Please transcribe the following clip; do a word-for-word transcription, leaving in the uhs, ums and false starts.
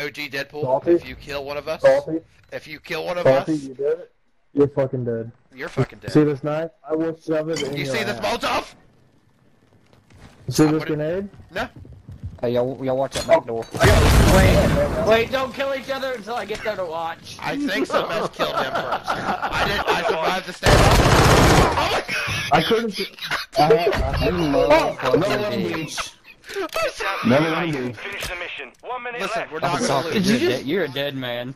O G Deadpool, Salty? If you kill one of us, Salty? if you kill one of Salty, us, you did it. You're fucking dead. You're fucking dead. See this knife? I will shove it in. You see this Molotov? You see this grenade? No. Hey, y'all, y'all watch that back door. Wait, wait, don't kill each other until I get there to watch. I think somebody else killed him first. I didn't, I survived the stand. Oh my god! I couldn't see. I love fucking beach. Never mind. Finish the mission. One minute left. Listen, we're not gonna lose. You're a dead man.